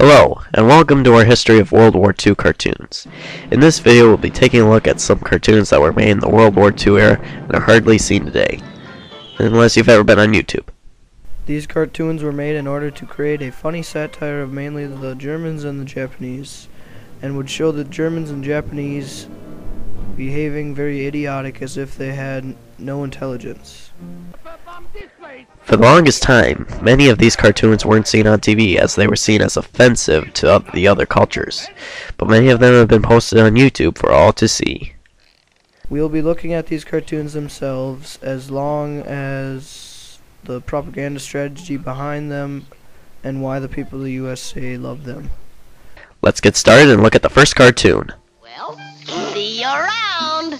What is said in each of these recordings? Hello, and welcome to our history of World War II cartoons. In this video, we'll be taking a look at some cartoons that were made in the World War II era and are hardly seen today, unless you've ever been on YouTube. These cartoons were made in order to create a funny satire of mainly the Germans and the Japanese, and would show the Germans and Japanese behaving very idiotic as if they had no intelligence. For the longest time, many of these cartoons weren't seen on TV as they were seen as offensive to the other cultures, but many of them have been posted on YouTube for all to see. We'll be looking at these cartoons themselves as long as the propaganda strategy behind them and why the people of the USA love them. Let's get started and look at the first cartoon. Well, see you around!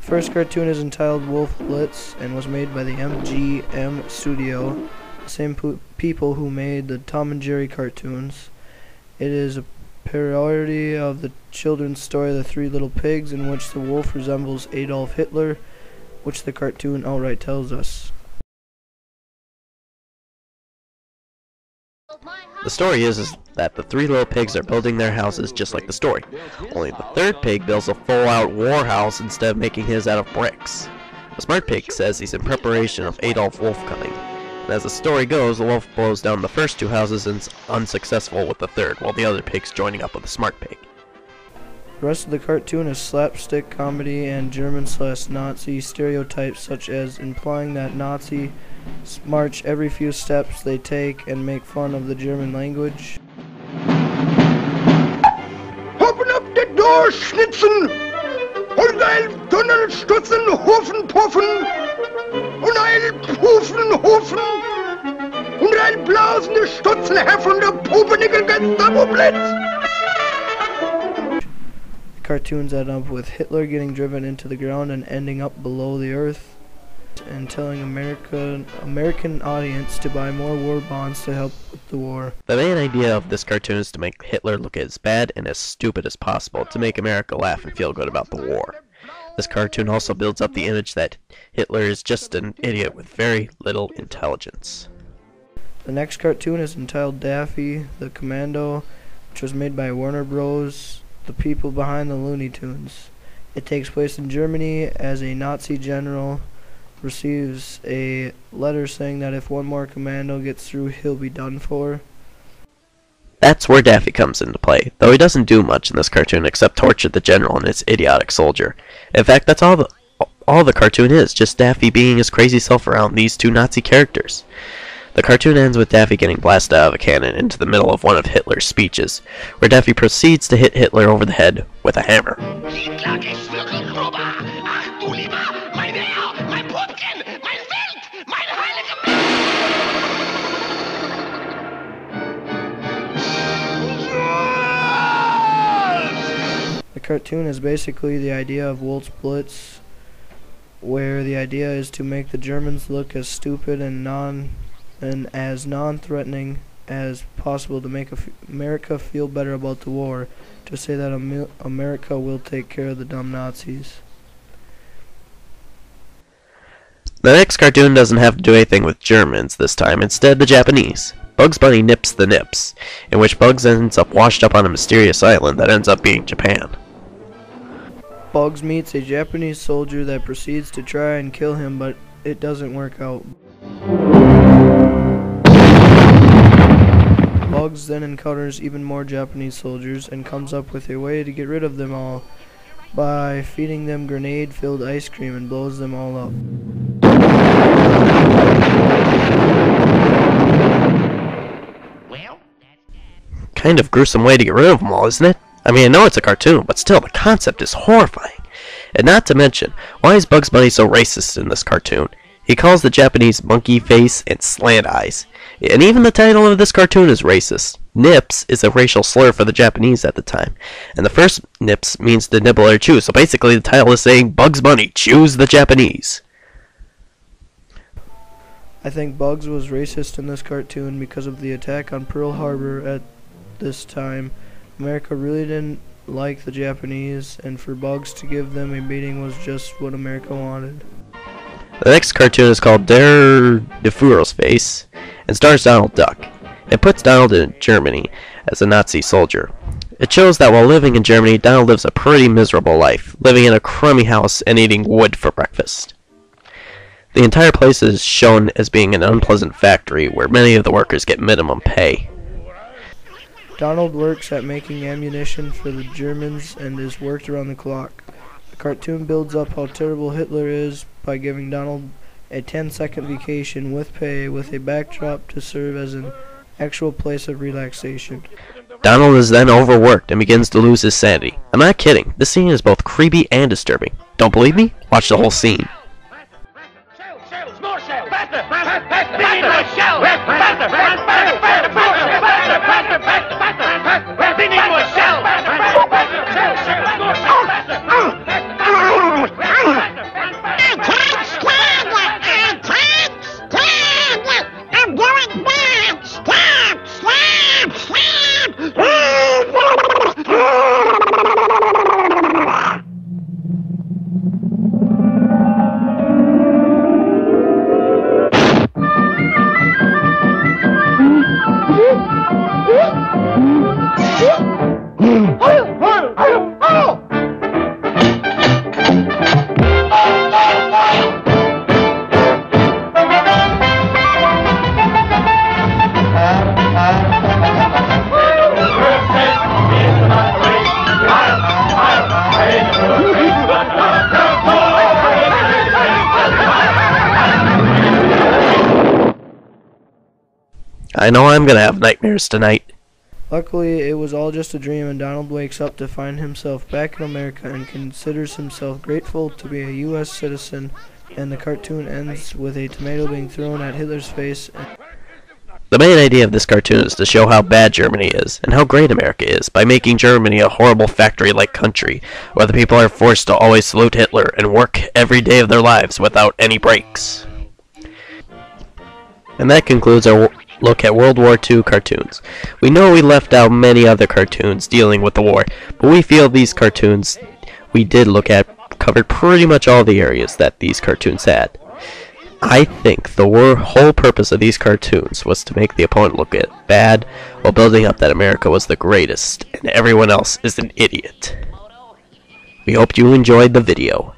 The first cartoon is entitled Wolf Blitz and was made by the MGM studio, the same people who made the Tom and Jerry cartoons. It is a parody of the children's story The Three Little Pigs, in which the wolf resembles Adolf Hitler, which the cartoon outright tells us. The story is that the three little pigs are building their houses just like the story, only the third pig builds a full-out war house instead of making his out of bricks. The smart pig says he's in preparation of Adolf Wolf coming, and as the story goes, the wolf blows down the first two houses and is unsuccessful with the third, while the other pig's joining up with the smart pig. The rest of the cartoon is slapstick comedy and German/Nazi stereotypes, such as implying that Nazi march every few steps they take and make fun of the German language. Open up the door, Schnitzen! Und I'll Donald Stutzen Hofen Puffen! Und I'll Pufen Hofen! Und I'll Blasen the Stutzen Heffen der Puppenickel ganz Damoblitz! The cartoons end up with Hitler getting driven into the ground and ending up below the earth, and telling American audience to buy more war bonds to help with the war. The main idea of this cartoon is to make Hitler look as bad and as stupid as possible, to make America laugh and feel good about the war. This cartoon also builds up the image that Hitler is just an idiot with very little intelligence. The next cartoon is entitled Daffy the Commando, which was made by Warner Bros., the people behind the Looney Tunes. It takes place in Germany as a Nazi general receives a letter saying that if one more commando gets through, he'll be done for. That's where Daffy comes into play, though he doesn't do much in this cartoon except torture the general and his idiotic soldier. In fact, that's all the cartoon is, just Daffy being his crazy self around these two Nazi characters. The cartoon ends with Daffy getting blasted out of a cannon into the middle of one of Hitler's speeches, where Daffy proceeds to hit Hitler over the head with a hammer. Cartoon is basically the idea of Wolf Blitz, where the idea is to make the Germans look as stupid and as non-threatening as possible, to make America feel better about the war, to say that America will take care of the dumb Nazis. The next cartoon doesn't have to do anything with Germans this time, instead the Japanese. Bugs Bunny Nips the Nips, in which Bugs ends up washed up on a mysterious island that ends up being Japan. Bugs meets a Japanese soldier that proceeds to try and kill him, but it doesn't work out. Bugs then encounters even more Japanese soldiers and comes up with a way to get rid of them all by feeding them grenade-filled ice cream and blows them all up. Well, kind of gruesome way to get rid of them all, isn't it? I mean, I know it's a cartoon, but still, the concept is horrifying. And not to mention, why is Bugs Bunny so racist in this cartoon? He calls the Japanese monkey face and slant eyes. And even the title of this cartoon is racist. Nips is a racial slur for the Japanese at the time. And the first nips means to nibble or chew, so basically the title is saying, Bugs Bunny, chews the Japanese. I think Bugs was racist in this cartoon because of the attack on Pearl Harbor at this time, America really didn't like the Japanese, and for Bugs to give them a beating was just what America wanted. The next cartoon is called Der Fuehrer's Face and stars Donald Duck. It puts Donald in Germany as a Nazi soldier. It shows that while living in Germany, Donald lives a pretty miserable life, living in a crummy house and eating wood for breakfast. The entire place is shown as being an unpleasant factory where many of the workers get minimum pay. Donald works at making ammunition for the Germans and is worked around the clock. The cartoon builds up how terrible Hitler is by giving Donald a 10-second vacation with pay with a backdrop to serve as an actual place of relaxation. Donald is then overworked and begins to lose his sanity. I'm not kidding. This scene is both creepy and disturbing. Don't believe me? Watch the whole scene. I know I'm gonna have nightmares tonight. Luckily, it was all just a dream, and Donald wakes up to find himself back in America and considers himself grateful to be a U.S. citizen, and the cartoon ends with a tomato being thrown at Hitler's face. The main idea of this cartoon is to show how bad Germany is, and how great America is, by making Germany a horrible factory-like country, where the people are forced to always salute Hitler and work every day of their lives without any breaks. And that concludes our look at World War II cartoons. We know we left out many other cartoons dealing with the war, but we feel these cartoons we did look at covered pretty much all the areas that these cartoons had. I think the whole purpose of these cartoons was to make the opponent look bad while building up that America was the greatest and everyone else is an idiot. We hope you enjoyed the video.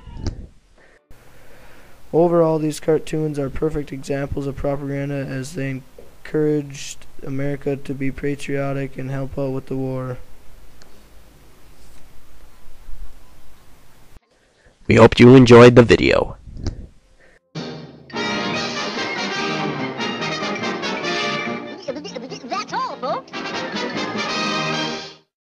Overall, these cartoons are perfect examples of propaganda as they encouraged America to be patriotic and help out with the war. We hope you enjoyed the video.